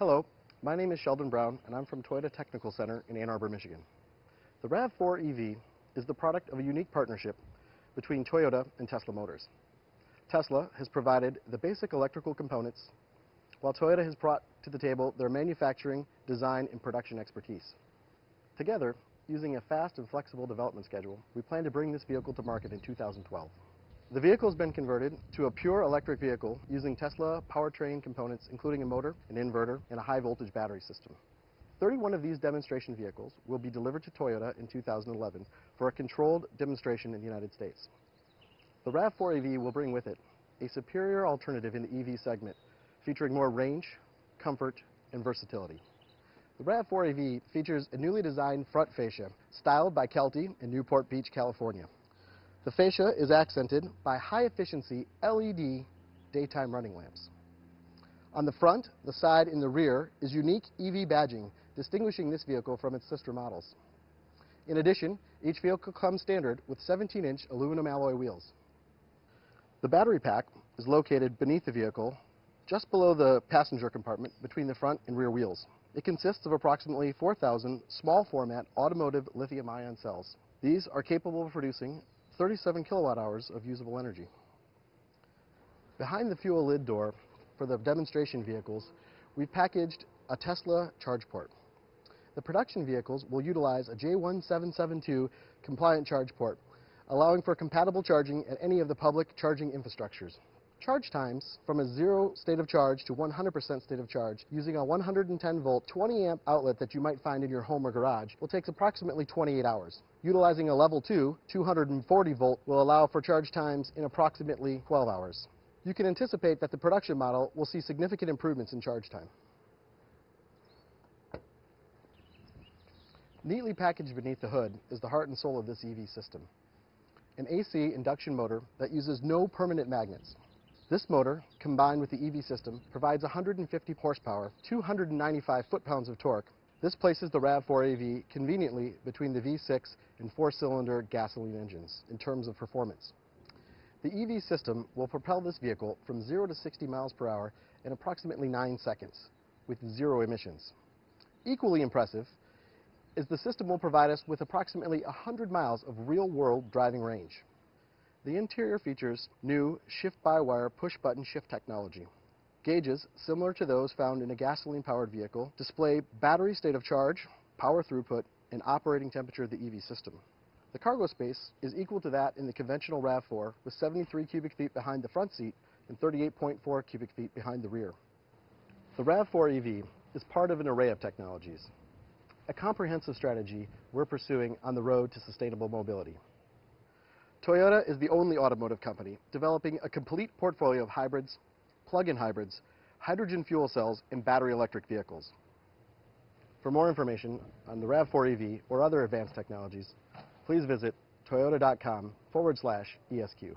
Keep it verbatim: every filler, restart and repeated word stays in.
Hello, my name is Sheldon Brown, and I'm from Toyota Technical Center in Ann Arbor, Michigan. The RAV four E V is the product of a unique partnership between Toyota and Tesla Motors. Tesla has provided the basic electrical components, while Toyota has brought to the table their manufacturing, design, and production expertise. Together, using a fast and flexible development schedule, we plan to bring this vehicle to market in two thousand twelve. The vehicle has been converted to a pure electric vehicle using Tesla powertrain components, including a motor, an inverter, and a high-voltage battery system. thirty-one of these demonstration vehicles will be delivered to Toyota in two thousand eleven for a controlled demonstration in the United States. The RAV four E V will bring with it a superior alternative in the E V segment, featuring more range, comfort, and versatility. The RAV four E V features a newly designed front fascia, styled by Kelty in Newport Beach, California. The fascia is accented by high-efficiency L E D daytime running lamps. On the front, the side, and the rear is unique E V badging, distinguishing this vehicle from its sister models. In addition, each vehicle comes standard with seventeen inch aluminum alloy wheels. The battery pack is located beneath the vehicle, just below the passenger compartment between the front and rear wheels. It consists of approximately four thousand small-format automotive lithium-ion cells. These are capable of producing thirty-seven kilowatt hours of usable energy. Behind the fuel lid door for the demonstration vehicles, we've packaged a Tesla charge port. The production vehicles will utilize a J one seven seven two compliant charge port, allowing for compatible charging at any of the public charging infrastructures. Charge times from a zero state of charge to one hundred percent state of charge using a one hundred ten volt twenty amp outlet that you might find in your home or garage will take approximately twenty-eight hours. Utilizing a level two two hundred forty volt will allow for charge times in approximately twelve hours. You can anticipate that the production model will see significant improvements in charge time. Neatly packaged beneath the hood is the heart and soul of this E V system, an A C induction motor that uses no permanent magnets. This motor, combined with the E V system, provides one hundred fifty horsepower, two hundred ninety-five foot-pounds of torque. This places the RAV four E V conveniently between the V six and four-cylinder gasoline engines in terms of performance. The E V system will propel this vehicle from zero to sixty miles per hour in approximately nine seconds with zero emissions. Equally impressive is the system will provide us with approximately one hundred miles of real-world driving range. The interior features new shift-by-wire push-button shift technology. Gauges similar to those found in a gasoline-powered vehicle display battery state of charge, power throughput, and operating temperature of the E V system. The cargo space is equal to that in the conventional RAV four, with seventy-three cubic feet behind the front seat and thirty-eight point four cubic feet behind the rear. The RAV four E V is part of an array of technologies, a comprehensive strategy we're pursuing on the road to sustainable mobility. Toyota is the only automotive company developing a complete portfolio of hybrids, plug-in hybrids, hydrogen fuel cells, and battery electric vehicles. For more information on the RAV four E V or other advanced technologies, please visit toyota dot com forward slash E S Q.